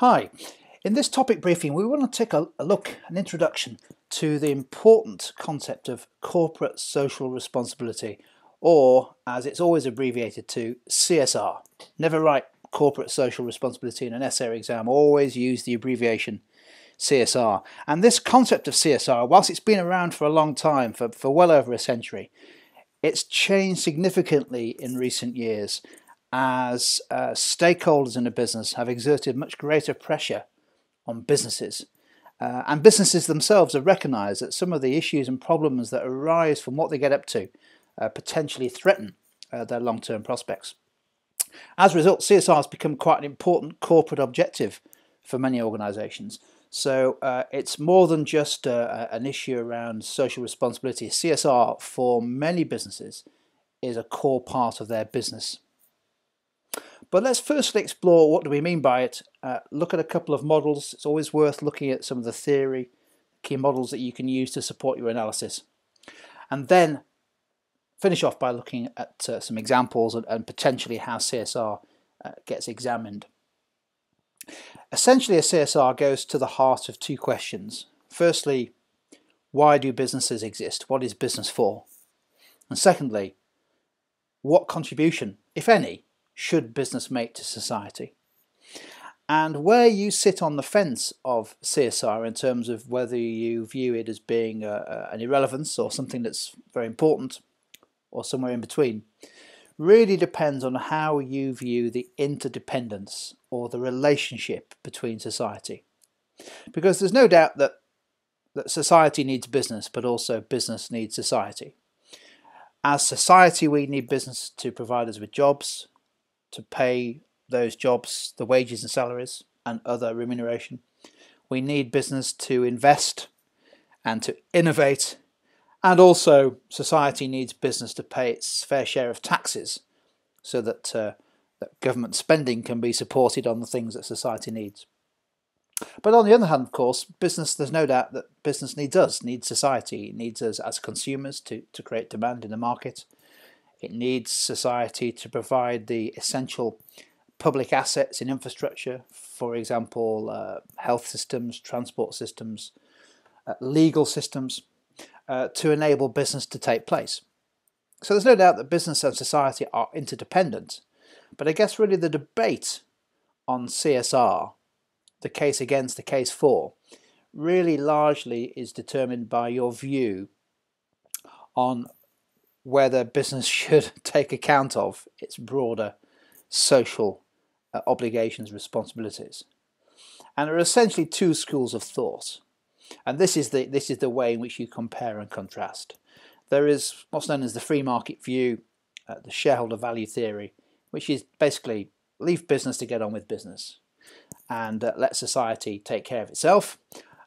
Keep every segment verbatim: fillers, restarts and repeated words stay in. Hi, in this topic briefing we want to take a look, an introduction to the important concept of corporate social responsibility, or as it's always abbreviated to, C S R. Never write corporate social responsibility in an essay or exam, always use the abbreviation C S R. And this concept of C S R, whilst it's been around for a long time, for, for well over a century, it's changed significantly in recent years as uh, stakeholders in a business have exerted much greater pressure on businesses. Uh, and businesses themselves have recognised that some of the issues and problems that arise from what they get up to uh, potentially threaten uh, their long-term prospects. As a result, C S R has become quite an important corporate objective for many organisations. So uh, it's more than just uh, an issue around social responsibility. C S R for many businesses is a core part of their business. But let's firstly explore what do we mean by it, uh, look at a couple of models. It's always worth looking at some of the theory, key models that you can use to support your analysis. And then finish off by looking at uh, some examples and, and potentially how C S R uh, gets examined. Essentially, a C S R goes to the heart of two questions. Firstly, why do businesses exist? What is business for? And secondly, what contribution, if any, should business make to society? And where you sit on the fence of C S R in terms of whether you view it as being a, an irrelevance or something that's very important or somewhere in between really depends on how you view the interdependence or the relationship between society. Because there's no doubt that, that society needs business, but also business needs society. As society, we need business to provide us with jobs, to pay those jobs the wages and salaries and other remuneration. We need business to invest and to innovate, and also society needs business to pay its fair share of taxes so that, uh, that government spending can be supported on the things that society needs. But on the other hand, of course, business, there's no doubt that business needs us, needs society. It needs us as consumers to, to create demand in the market. It needs society to provide the essential public assets in infrastructure, for example, uh, health systems, transport systems, uh, legal systems, uh, to enable business to take place. So there's no doubt that business and society are interdependent. But I guess really the debate on C S R, the case against, the case for, really largely is determined by your view on whether business should take account of its broader social uh, obligations, responsibilities. And there are essentially two schools of thought. And this is, the, this is the way in which you compare and contrast. There is what's known as the free market view, uh, the shareholder value theory, which is basically leave business to get on with business and uh, let society take care of itself.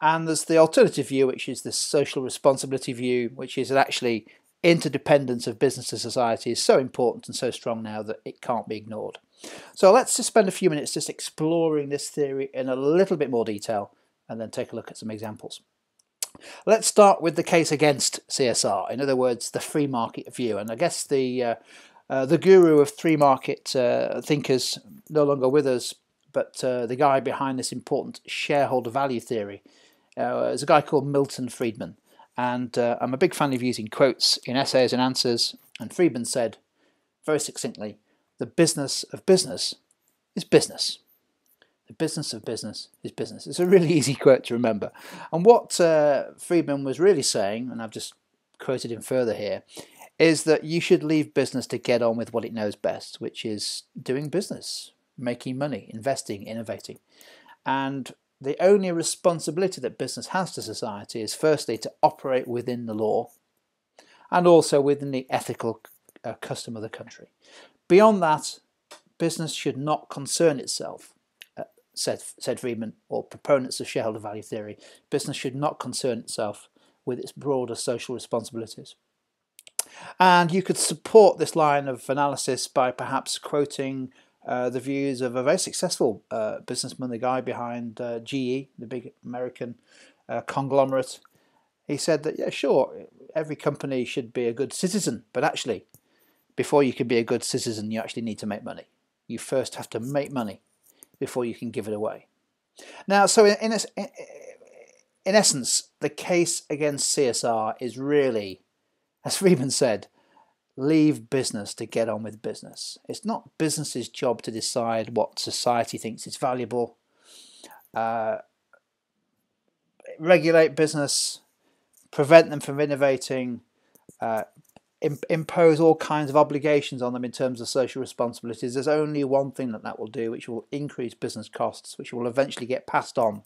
And there's the alternative view, which is the social responsibility view, which is actually interdependence of business to society is so important and so strong now that it can't be ignored. So let's just spend a few minutes just exploring this theory in a little bit more detail and then take a look at some examples. Let's start with the case against C S R, in other words, the free market view. And I guess the, uh, uh, the guru of free market uh, thinkers no longer with us, but uh, the guy behind this important shareholder value theory uh, is a guy called Milton Friedman. And uh, I'm a big fan of using quotes in essays and answers. And Friedman said, very succinctly, the business of business is business. The business of business is business. It's a really easy quote to remember. And what uh, Friedman was really saying, and I've just quoted him further here, is that you should leave business to get on with what it knows best, which is doing business, making money, investing, innovating. And the only responsibility that business has to society is firstly to operate within the law and also within the ethical uh, custom of the country. Beyond that, business should not concern itself, uh, said, said Friedman, or proponents of shareholder value theory, business should not concern itself with its broader social responsibilities. And you could support this line of analysis by perhaps quoting Uh, the views of a very successful uh, businessman, the guy behind uh, G E, the big American uh, conglomerate. He said that, yeah, sure, every company should be a good citizen, but actually, before you can be a good citizen, you actually need to make money. You first have to make money before you can give it away. Now, so in, in, in essence, the case against C S R is really, as Friedman said, leave business to get on with business. It's not business's job to decide what society thinks is valuable. Uh, regulate business, prevent them from innovating, uh, imp impose all kinds of obligations on them in terms of social responsibilities. There's only one thing that that will do, which will increase business costs, which will eventually get passed on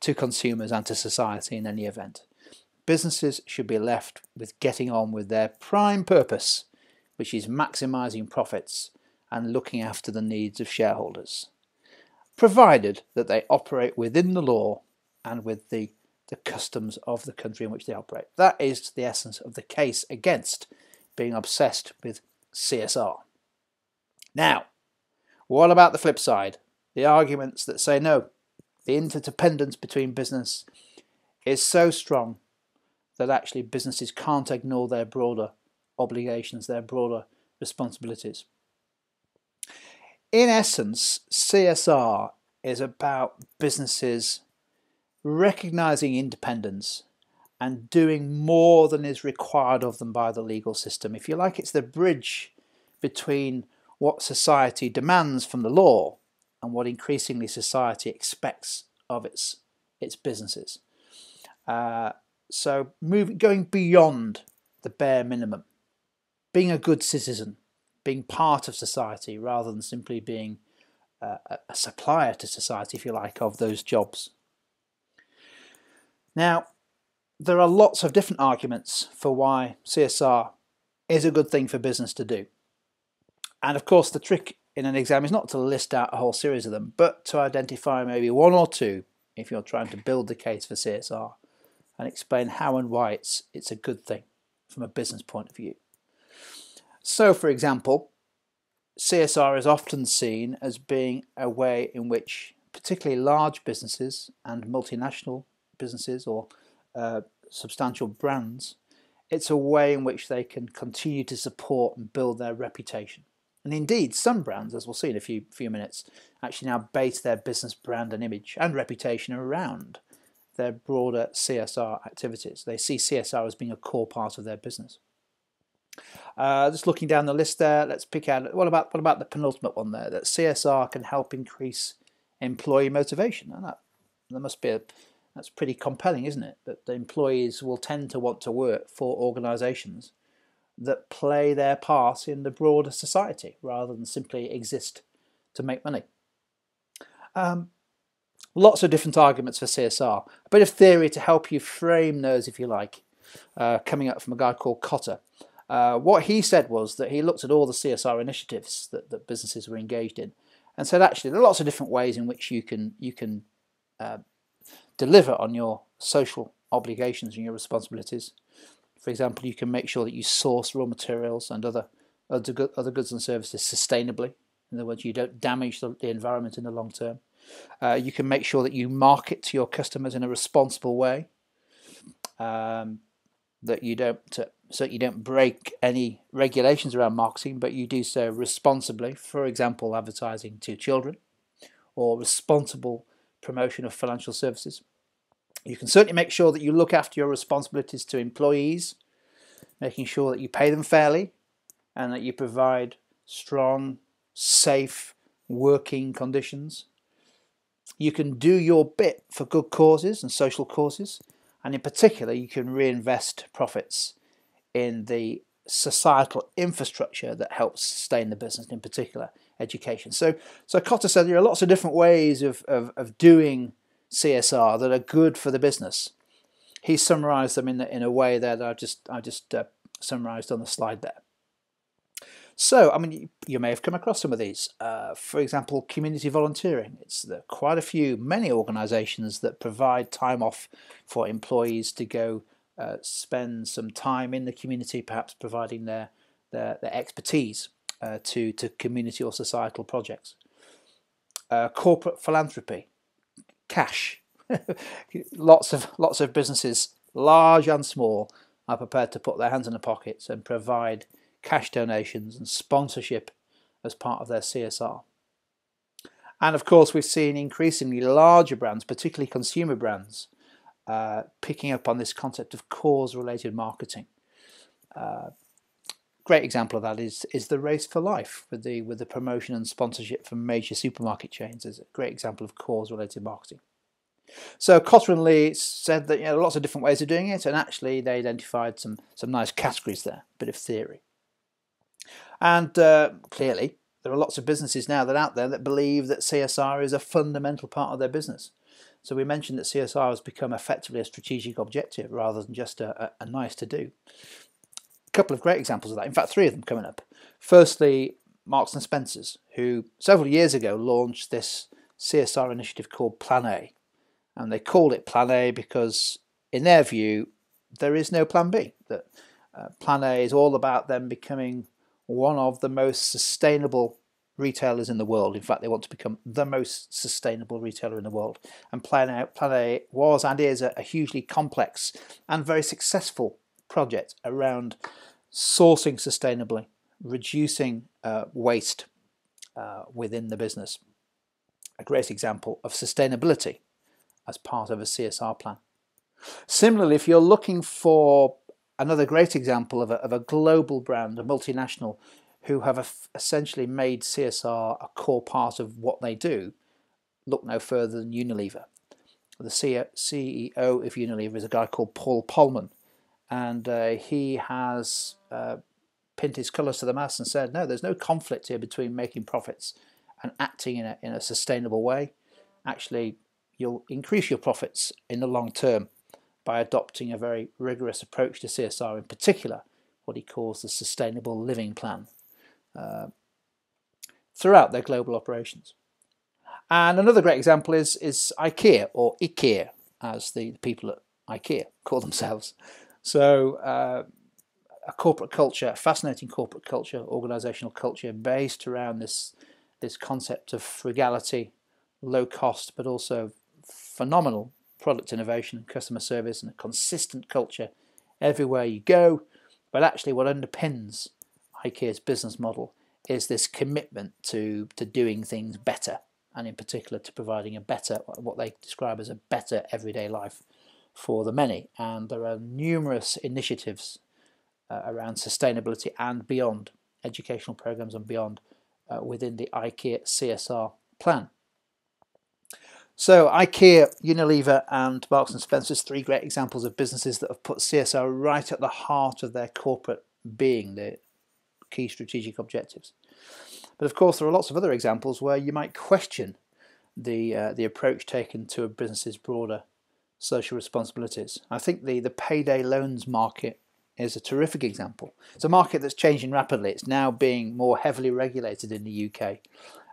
to consumers and to society in any event. Businesses should be left with getting on with their prime purpose, which is maximising profits and looking after the needs of shareholders, provided that they operate within the law and with the, the customs of the country in which they operate. That is the essence of the case against being obsessed with C S R. Now, what about the flip side? The arguments that say no, the interdependence between business is so strong that actually businesses can't ignore their broader obligations, their broader responsibilities. In essence, C S R is about businesses recognising independence and doing more than is required of them by the legal system. If you like, it's the bridge between what society demands from the law and what increasingly society expects of its, its businesses. Uh, so moving, going beyond the bare minimum, being a good citizen, being part of society rather than simply being uh, a supplier to society, if you like, of those jobs. Now, there are lots of different arguments for why C S R is a good thing for business to do. And of course, the trick in an exam is not to list out a whole series of them, but to identify maybe one or two if you're trying to build the case for C S R and explain how and why it's, it's a good thing from a business point of view. So, for example, C S R is often seen as being a way in which particularly large businesses and multinational businesses or uh, substantial brands, it's a way in which they can continue to support and build their reputation. And indeed, some brands, as we'll see in a few, few minutes, actually now base their business brand and image and reputation around their broader C S R activities. They see C S R as being a core part of their business. Uh, just looking down the list there, let's pick out, what about, what about the penultimate one there, that C S R can help increase employee motivation? And that, there must be a, that's pretty compelling, isn't it? That the employees will tend to want to work for organisations that play their part in the broader society rather than simply exist to make money. Um, lots of different arguments for C S R. A bit of theory to help you frame those, if you like, uh, coming up from a guy called Cotter. Uh, what he said was that he looked at all the C S R initiatives that, that businesses were engaged in and said, actually, there are lots of different ways in which you can, you can uh, deliver on your social obligations and your responsibilities. For example, you can make sure that you source raw materials and other, other, other goods and services sustainably. In other words, you don't damage the, the environment in the long term. Uh, you can make sure that you market to your customers in a responsible way. Um, that you don't... Uh, So you don't break any regulations around marketing, but you do so responsibly. For example, advertising to children or responsible promotion of financial services. You can certainly make sure that you look after your responsibilities to employees, making sure that you pay them fairly and that you provide strong, safe working conditions. You can do your bit for good causes and social causes, and in particular, you can reinvest profits in the societal infrastructure that helps sustain the business, in particular education. So, so Cotter said there are lots of different ways of, of, of doing C S R that are good for the business. He summarised them in, the, in a way that I just, I just uh, summarised on the slide there. So, I mean, you, you may have come across some of these. Uh, for example, community volunteering. It's the, quite a few, many organisations that provide time off for employees to go Uh, spend some time in the community, perhaps providing their their, their expertise uh, to to community or societal projects. Uh, corporate philanthropy, cash. lots of lots of businesses, large and small, are prepared to put their hands in their pockets and provide cash donations and sponsorship as part of their C S R. And of course, we've seen increasingly larger brands, particularly consumer brands, uh, picking up on this concept of cause-related marketing. Uh, great example of that is is the Race for Life with the with the promotion and sponsorship from major supermarket chains. Is a great example of cause-related marketing. So Cotter and Lee said that, you know, lots of different ways of doing it, and actually they identified some some nice categories there, a bit of theory. And uh, clearly, there are lots of businesses now that are out there that believe that C S R is a fundamental part of their business. So we mentioned that C S R has become effectively a strategic objective rather than just a, a, a nice to do. A couple of great examples of that. In fact, three of them coming up. Firstly, Marks and Spencer's, who several years ago launched this C S R initiative called Plan A. And they called it Plan A because, in their view, there is no Plan B. That uh, Plan A is all about them becoming one of the most sustainable retailers in the world. In fact, they want to become the most sustainable retailer in the world. And Plan A, Plan A was and is a, a hugely complex and very successful project around sourcing sustainably, reducing uh, waste uh, within the business. A great example of sustainability as part of a C S R plan. Similarly, if you're looking for another great example of a, of a global brand, a multinational, who have essentially made C S R a core part of what they do, look no further than Unilever. The C E O of Unilever is a guy called Paul Polman, and uh, he has uh, pinned his colours to the mast and said, no, there's no conflict here between making profits and acting in a, in a sustainable way. Actually, you'll increase your profits in the long term by adopting a very rigorous approach to C S R, in particular what he calls the Sustainable Living Plan, uh, throughout their global operations. And another great example is, is IKEA, or IKEA, as the people at IKEA call themselves. So uh, a corporate culture, a fascinating corporate culture, organisational culture, based around this, this concept of frugality, low cost, but also phenomenal product innovation and customer service, and a consistent culture everywhere you go. But actually what underpins IKEA's business model is this commitment to, to doing things better, and in particular to providing a better, what they describe as a better everyday life for the many. And there are numerous initiatives uh, around sustainability and beyond, educational programs and beyond, uh, within the IKEA C S R plan. So IKEA, Unilever and Marks and Spencer's, three great examples of businesses that have put C S R right at the heart of their corporate being, the key strategic objectives. But of course there are lots of other examples where you might question the, uh, the approach taken to a business's broader social responsibilities. I think the, the payday loans market is a terrific example. It's a market that's changing rapidly. It's now being more heavily regulated in the U K.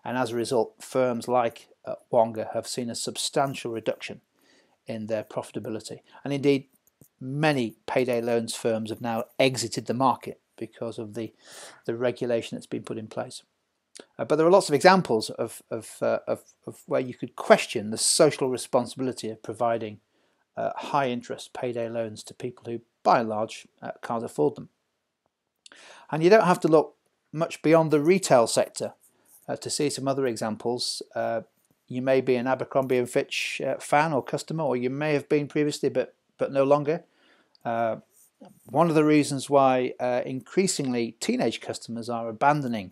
And as a result, firms like uh, Wonga have seen a substantial reduction in their profitability. And indeed, many payday loans firms have now exited the market because of the, the regulation that's been put in place. Uh, but there are lots of examples of, of, uh, of, of where you could question the social responsibility of providing uh, high-interest payday loans to people who, by and large, uh, can't afford them. And you don't have to look much beyond the retail sector Uh, to see some other examples. Uh, you may be an Abercrombie and Fitch uh, fan or customer, or you may have been previously but, but no longer. Uh, one of the reasons why uh, increasingly teenage customers are abandoning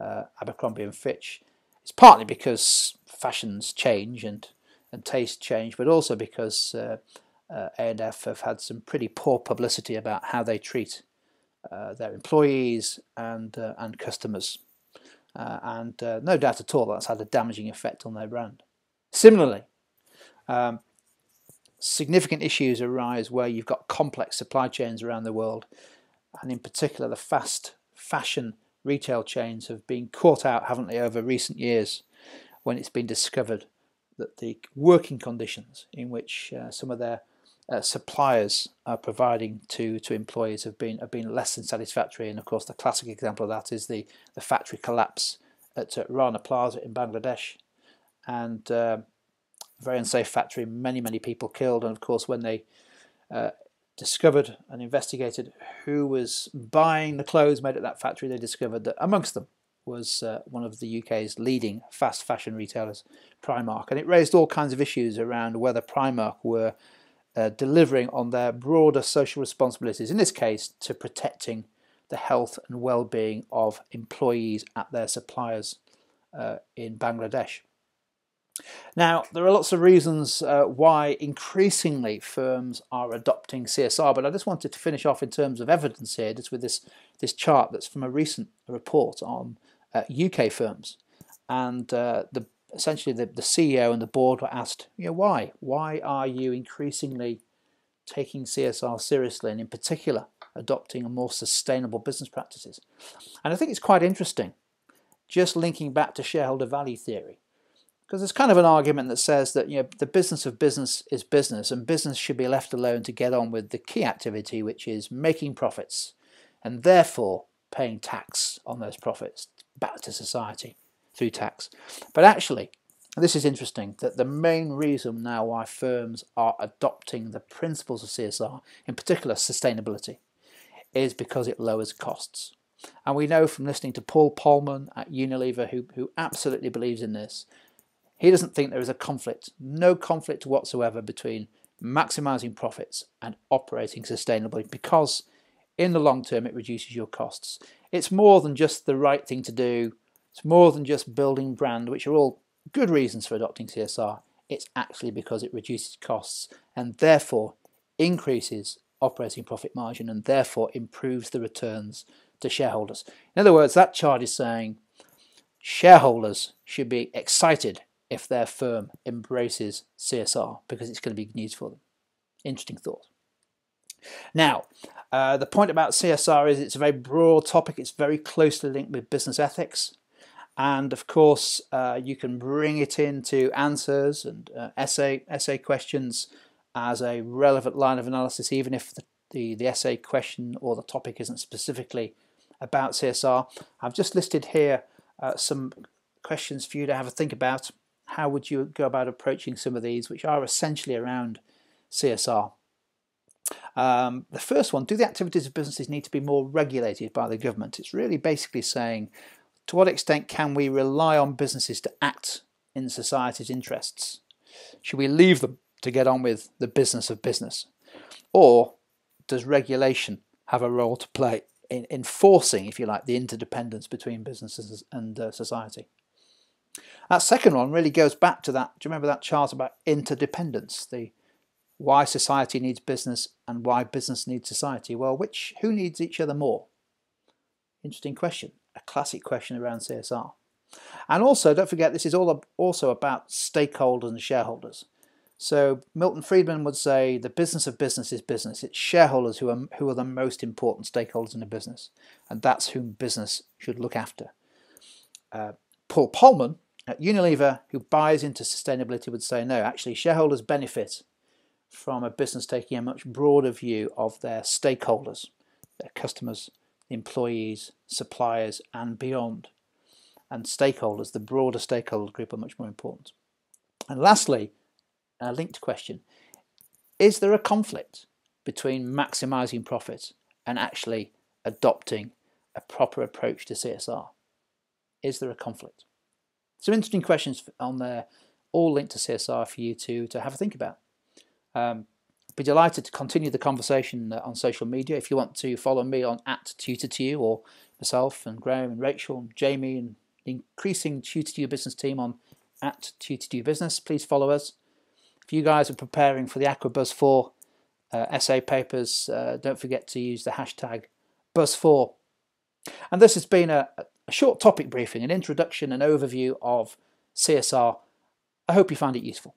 uh, Abercrombie and Fitch is partly because fashions change and, and tastes change, but also because uh, uh, A and F have had some pretty poor publicity about how they treat uh, their employees and, uh, and customers. Uh, and uh, no doubt at all that's had a damaging effect on their brand. Similarly, um, significant issues arise where you've got complex supply chains around the world, and in particular the fast fashion retail chains have been caught out, haven't they, over recent years, when it's been discovered that the working conditions in which uh, some of their uh, suppliers are providing to to employees have been have been less than satisfactory. And of course the classic example of that is the the factory collapse at uh, Rana Plaza in Bangladesh, and uh, very unsafe factory, many many people killed. And of course when they uh, discovered and investigated who was buying the clothes made at that factory, they discovered that amongst them was uh, one of the U K's leading fast fashion retailers, Primark, and it raised all kinds of issues around whether Primark were uh, delivering on their broader social responsibilities, in this case to protecting the health and well-being of employees at their suppliers uh, in Bangladesh. Now, there are lots of reasons uh, why increasingly firms are adopting C S R, but I just wanted to finish off in terms of evidence here, just with this, this chart that's from a recent report on uh, U K firms. And uh, the, essentially the, the C E O and the board were asked, you know, why? Why are you increasingly taking C S R seriously, and in particular adopting more sustainable business practices? And I think it's quite interesting, just linking back to shareholder value theory. Because there's kind of an argument that says that, you know, the business of business is business, and business should be left alone to get on with the key activity, which is making profits and therefore paying tax on those profits back to society through tax. But actually, and this is interesting, that the main reason now why firms are adopting the principles of C S R, in particular sustainability, is because it lowers costs. And we know from listening to Paul Polman at Unilever, who, who absolutely believes in this, he doesn't think there is a conflict, no conflict whatsoever, between maximising profits and operating sustainably, because in the long term it reduces your costs. It's more than just the right thing to do, it's more than just building brand, which are all good reasons for adopting C S R. It's actually because it reduces costs and therefore increases operating profit margin and therefore improves the returns to shareholders. In other words, that chart is saying shareholders should be excited if their firm embraces C S R, because it's going to be news for them. Interesting thought. Now, uh, the point about C S R is it's a very broad topic. It's very closely linked with business ethics. And of course, uh, you can bring it into answers and uh, essay, essay questions as a relevant line of analysis, even if the, the, the essay question or the topic isn't specifically about C S R. I've just listed here uh, some questions for you to have a think about. How would you go about approaching some of these, which are essentially around C S R? Um, the first one, do the activities of businesses need to be more regulated by the government? It's really basically saying, to what extent can we rely on businesses to act in society's interests? Should we leave them to get on with the business of business? Or does regulation have a role to play in enforcing, if you like, the interdependence between businesses and uh, society? That second one really goes back to that. Do you remember that chart about interdependence? The why society needs business and why business needs society. Well, which who needs each other more? Interesting question. A classic question around C S R. And also, don't forget, this is all also about stakeholders and shareholders. So Milton Friedman would say the business of business is business. It's shareholders who are who are the most important stakeholders in a business, and that's whom business should look after. Uh, Paul Polman at Unilever, who buys into sustainability, would say no, actually shareholders benefit from a business taking a much broader view of their stakeholders, their customers, employees, suppliers and beyond. And stakeholders, the broader stakeholder group, are much more important. And lastly, a linked question, is there a conflict between maximising profit and actually adopting a proper approach to C S R? Is there a conflict? Some interesting questions on there, all linked to C S R for you to, to have a think about. Um, be delighted to continue the conversation on social media. If you want to follow me on at Tutor to You, or myself and Graham and Rachel and Jamie and the increasing Tutor to You business team on at Tutor to You business, please follow us. If you guys are preparing for the Aqua Buzz four uh, essay papers, uh, don't forget to use the hashtag Buzz four. And this has been a, a short topic briefing, an introduction, an overview of C S R. I hope you find it useful.